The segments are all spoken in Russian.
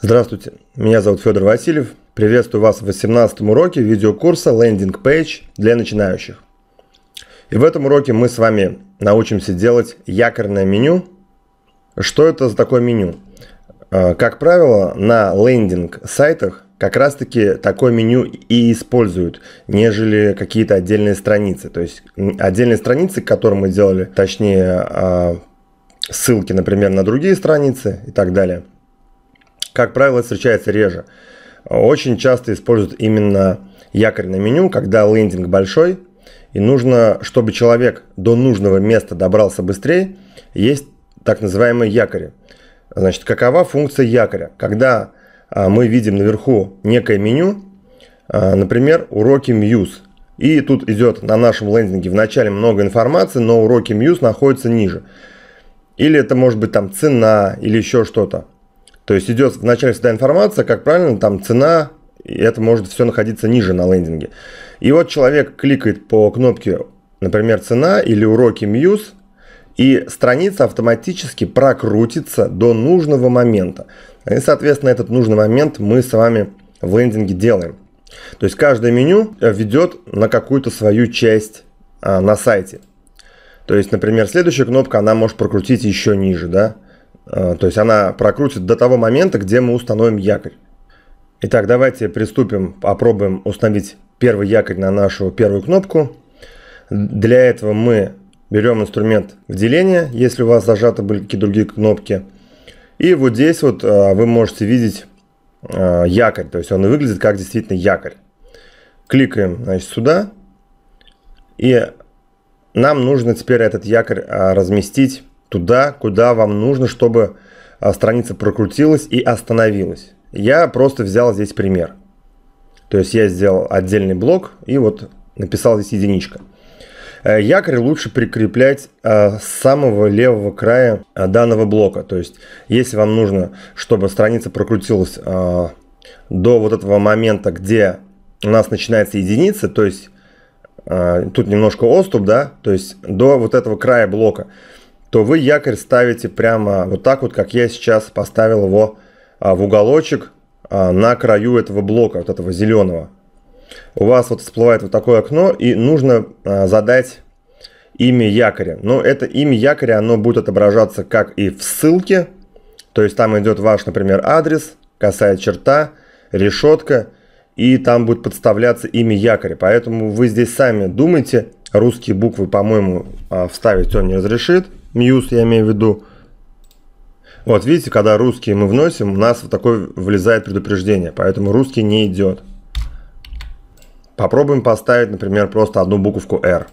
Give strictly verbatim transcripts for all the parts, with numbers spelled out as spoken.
Здравствуйте, меня зовут Федор Васильев. Приветствую вас в восемнадцатом уроке видеокурса Landing Page для начинающих. И в этом уроке мы с вами научимся делать якорное меню. Что это за такое меню? Как правило, на лендинг-сайтах как раз-таки такое меню и используют, нежели какие-то отдельные страницы. То есть отдельные страницы, которые мы делали, точнее ссылки, например, на другие страницы и так далее, как правило, встречается реже. Очень часто используют именно якорное меню, когда лендинг большой, и нужно, чтобы человек до нужного места добрался быстрее, есть так называемые якори. Значит, какова функция якоря? Когда а, мы видим наверху некое меню, а, например, уроки Muse, и тут идет на нашем лендинге вначале много информации, но уроки Muse находятся ниже. Или это может быть там цена или еще что-то. То есть идет вначале всегда информация, как правильно, там цена, и это может все находиться ниже на лендинге. И вот человек кликает по кнопке, например, цена или уроки Muse, и страница автоматически прокрутится до нужного момента. И, соответственно, этот нужный момент мы с вами в лендинге делаем. То есть каждое меню ведет на какую-то свою часть а, на сайте. То есть, например, следующая кнопка, она может прокрутить еще ниже, да? А, то есть она прокрутит до того момента, где мы установим якорь. Итак, давайте приступим, попробуем установить первый якорь на нашу первую кнопку. Для этого мы берем инструмент выделения, если у вас зажаты были какие-то другие кнопки. И вот здесь вот а, вы можете видеть а, якорь, то есть он выглядит как действительно якорь. Кликаем, значит, сюда. И нам нужно теперь этот якорь а, разместить туда, куда вам нужно, чтобы а, страница прокрутилась и остановилась. Я просто взял здесь пример. То есть я сделал отдельный блок и вот написал здесь единичка. Якорь лучше прикреплять а, с самого левого края а, данного блока. То есть, если вам нужно, чтобы страница прокрутилась а, до вот этого момента, где у нас начинается единица, то есть а, тут немножко отступ, да, то есть до вот этого края блока, то вы якорь ставите прямо вот так вот, как я сейчас поставил его а, в уголочек а, на краю этого блока, вот этого зеленого. У вас вот всплывает вот такое окно, и нужно а, задать имя якоря. Но это имя якоря, оно будет отображаться как и в ссылке. То есть там идет ваш, например, адрес, косая черта, решетка, и там будет подставляться имя якоря. Поэтому вы здесь сами думайте. Русские буквы, по-моему, вставить он не разрешит. Muse я имею в виду. Вот видите, когда русские мы вносим, у нас вот такое влезает предупреждение. Поэтому русский не идет. Попробуем поставить, например, просто одну буковку R.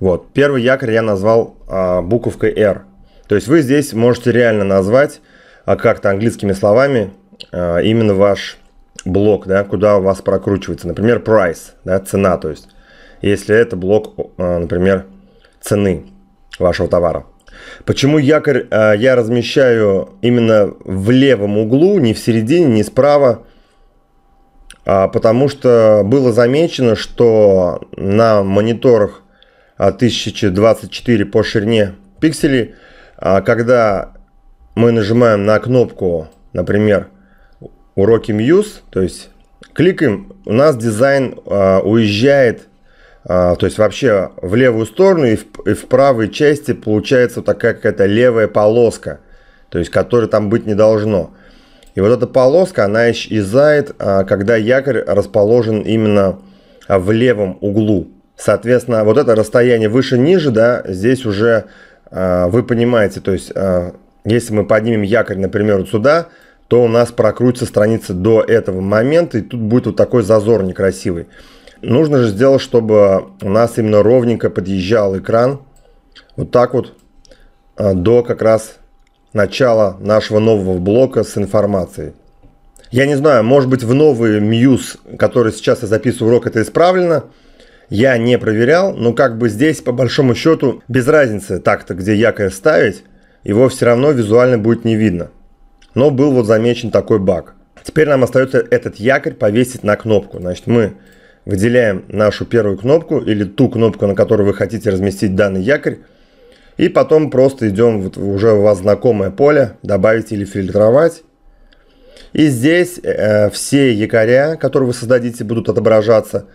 Вот, первый якорь я назвал а, буковкой R. То есть вы здесь можете реально назвать а, как-то английскими словами а, именно ваш блок, да, куда у вас прокручивается. Например, price, да, цена, то есть если это блок, а, например, цены вашего товара. Почему якорь а, я размещаю именно в левом углу, не в середине, не справа? Потому что было замечено, что на мониторах тысяча двадцать четыре по ширине пикселей, когда мы нажимаем на кнопку, например, уроки Muse, то есть кликаем, у нас дизайн уезжает, то есть вообще в левую сторону, и в, и в правой части получается вот такая какая-то левая полоска, то есть которой там быть не должно. И вот эта полоска, она исчезает, когда якорь расположен именно в левом углу. Соответственно, вот это расстояние выше-ниже, да, здесь уже вы понимаете, то есть если мы поднимем якорь, например, вот сюда, то у нас прокрутится страница до этого момента, и тут будет вот такой зазор некрасивый. Нужно же сделать, чтобы у нас именно ровненько подъезжал экран, вот так вот, до как раз начало нашего нового блока с информацией. Я не знаю, может быть, в новый Muse, который сейчас я записываю урок, это исправлено. Я не проверял, но как бы здесь по большому счету без разницы так-то, где якорь ставить, его все равно визуально будет не видно. Но был вот замечен такой баг. Теперь нам остается этот якорь повесить на кнопку. Значит, мы выделяем нашу первую кнопку или ту кнопку, на которую вы хотите разместить данный якорь. И потом просто идем вот уже у вас знакомое поле, добавить или фильтровать. И здесь э, все якоря, которые вы создадите, будут отображаться.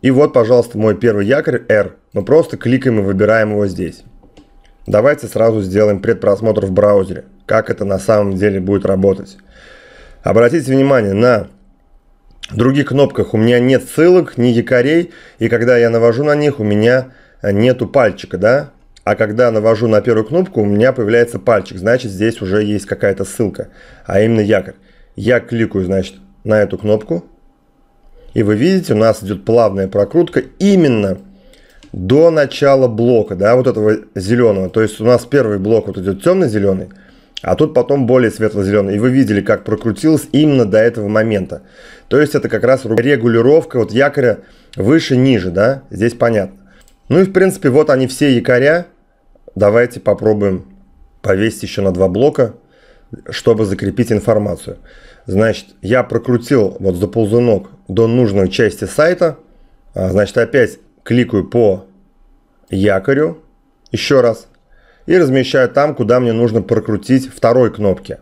И вот, пожалуйста, мой первый якорь R. Мы просто кликаем и выбираем его здесь. Давайте сразу сделаем предпросмотр в браузере, как это на самом деле будет работать. Обратите внимание, на других кнопках у меня нет ссылок, ни якорей. И когда я навожу на них, у меня нету пальчика, да? А когда навожу на первую кнопку, у меня появляется пальчик. Значит, здесь уже есть какая-то ссылка, а именно якорь. Я кликаю, значит, на эту кнопку. И вы видите, у нас идет плавная прокрутка именно до начала блока, да, вот этого зеленого. То есть у нас первый блок вот идет темно-зеленый, а тут потом более светло-зеленый. И вы видели, как прокрутилось именно до этого момента. То есть это как раз регулировка вот якоря выше-ниже, да, здесь понятно. Ну и в принципе вот они все якоря. Давайте попробуем повесить еще на два блока, чтобы закрепить информацию. Значит, я прокрутил вот за ползунок до нужной части сайта. Значит, опять кликаю по якорю еще раз и размещаю там, куда мне нужно прокрутить второй кнопки.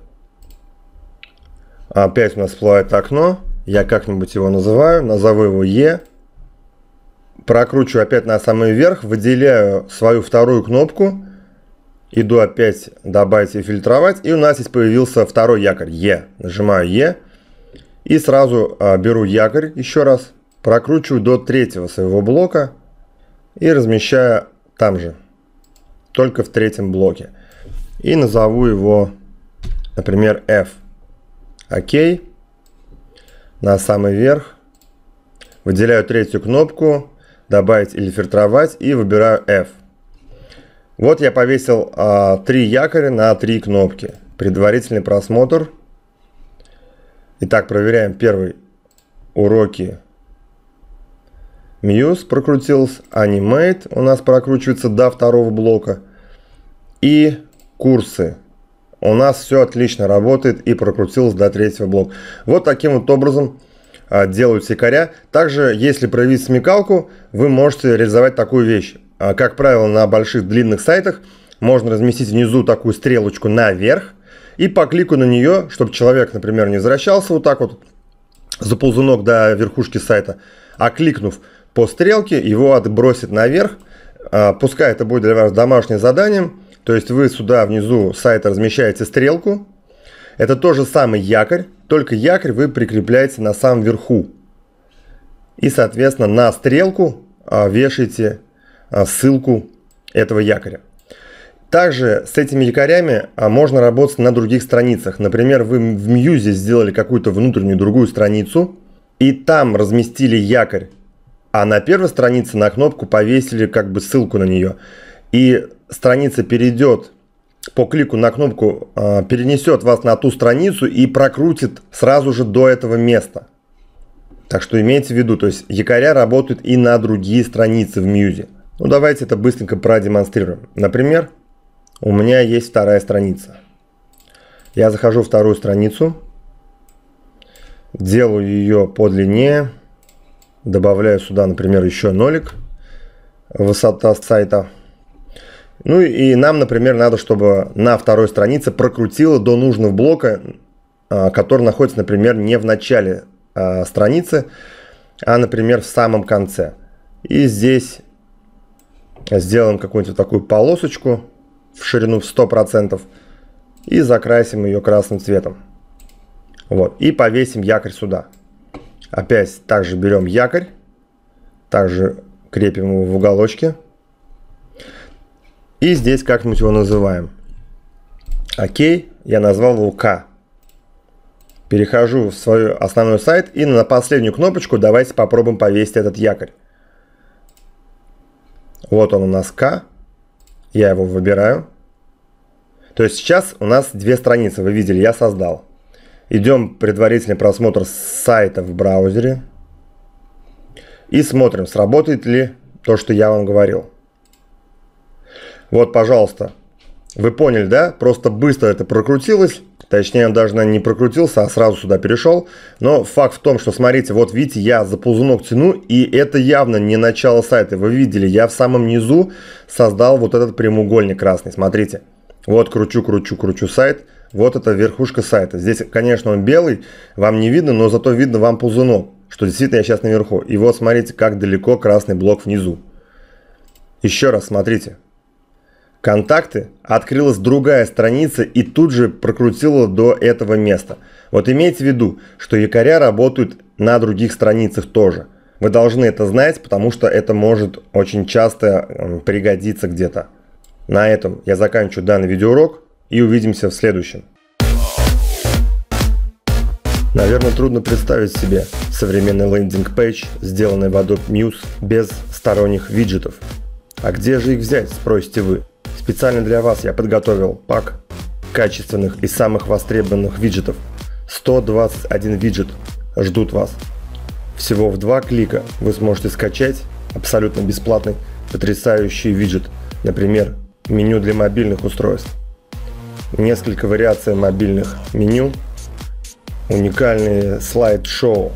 Опять у нас всплывает окно. Я как-нибудь его называю. Назову его Е. Прокручу опять на самый верх, выделяю свою вторую кнопку, иду опять добавить и фильтровать, и у нас здесь появился второй якорь Е. Нажимаю Е и сразу а, беру якорь еще раз, прокручиваю до третьего своего блока и размещаю там же, только в третьем блоке. И назову его, например, F. Окей. На самый верх. Выделяю третью кнопку. Добавить или фильтровать и выбираю F. Вот я повесил а, три якоря на три кнопки. Предварительный просмотр. Итак, проверяем первый. Уроки. Muse прокрутился. Animate у нас прокручивается до второго блока. И курсы. У нас все отлично работает и прокрутилось до третьего блока. Вот таким вот образом делают якоря. Также, если проявить смекалку, вы можете реализовать такую вещь. Как правило, на больших длинных сайтах можно разместить внизу такую стрелочку наверх и по клику на нее, чтобы человек, например, не возвращался вот так вот за ползунок до верхушки сайта, а кликнув по стрелке, его отбросит наверх. Пускай это будет для вас домашним заданием. То есть вы сюда внизу сайта размещаете стрелку. Это тот же самый якорь, только якорь вы прикрепляете на самом верху. И, соответственно, на стрелку вешаете ссылку этого якоря. Также с этими якорями можно работать на других страницах. Например, вы в Muse сделали какую-то внутреннюю другую страницу, и там разместили якорь, а на первой странице на кнопку повесили как бы ссылку на нее. И страница перейдет по клику на кнопку, перенесет вас на ту страницу и прокрутит сразу же до этого места. Так что имейте в виду, то есть якоря работают и на другие страницы в Muse. Ну давайте это быстренько продемонстрируем. Например, у меня есть вторая страница. Я захожу в вторую страницу, делаю ее подлиннее, добавляю сюда, например, еще нолик, высота сайта. Ну и нам, например, надо, чтобы на второй странице прокрутило до нужного блока, который находится, например, не в начале страницы, а, например, в самом конце. И здесь сделаем какую-нибудь такую полосочку в ширину в сто процентов и закрасим ее красным цветом. Вот. И повесим якорь сюда. Опять также берем якорь, также крепим его в уголочке. И здесь как-нибудь его называем. Окей, я назвал его К. Перехожу в свой основной сайт и на последнюю кнопочку давайте попробуем повесить этот якорь. Вот он у нас К. Я его выбираю. То есть сейчас у нас две страницы, вы видели, я создал. Идем предварительный просмотр сайта в браузере. И смотрим, сработает ли то, что я вам говорил. Вот, пожалуйста. Вы поняли, да? Просто быстро это прокрутилось. Точнее, он даже, наверное, не прокрутился, а сразу сюда перешел. Но факт в том, что, смотрите, вот видите, я за ползунок тяну, и это явно не начало сайта. Вы видели, я в самом низу создал вот этот прямоугольник красный. Смотрите, Вот кручу, кручу, кручу сайт. Вот это верхушка сайта. Здесь, конечно, он белый, вам не видно, но зато видно вам ползунок, что действительно я сейчас наверху. И вот смотрите, как далеко красный блок внизу. Еще раз смотрите. Контакты, открылась другая страница и тут же прокрутила до этого места. Вот имейте в виду, что якоря работают на других страницах тоже. Вы должны это знать, потому что это может очень часто пригодиться где-то. На этом я заканчиваю данный видеоурок и увидимся в следующем. Наверное, трудно представить себе современный лендинг-пейдж, сделанный в Adobe Muse без сторонних виджетов. А где же их взять, спросите вы? Специально для вас я подготовил пак качественных и самых востребованных виджетов. сто двадцать один виджет ждут вас. Всего в два клика вы сможете скачать абсолютно бесплатный потрясающий виджет. Например, меню для мобильных устройств. Несколько вариаций мобильных меню. Уникальные слайд-шоу.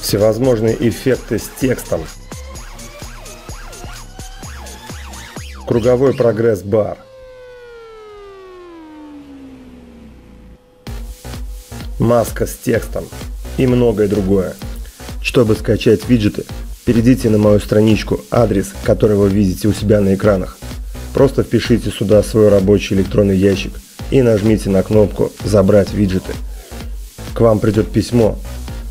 Всевозможные эффекты с текстом. Круговой прогресс-бар. Маска с текстом и многое другое. Чтобы скачать виджеты, перейдите на мою страничку, адрес, который вы видите у себя на экранах. Просто впишите сюда свой рабочий электронный ящик и нажмите на кнопку «Забрать виджеты». К вам придет письмо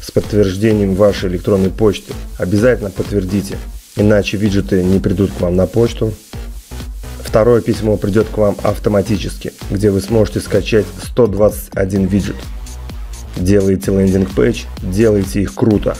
с подтверждением вашей электронной почты. Обязательно подтвердите, иначе виджеты не придут к вам на почту. Второе письмо придет к вам автоматически, где вы сможете скачать сто двадцать один виджет. Делайте лендинг-пейдж, делайте их круто.